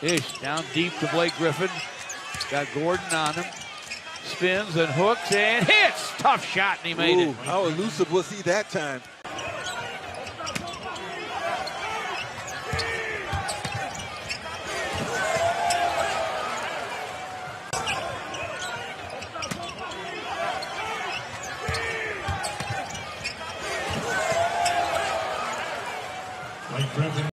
Ish down deep to Blake Griffin. Got Gordon on him. Spins and hooks and hits. Tough shot, and he made it. How elusive was he that time?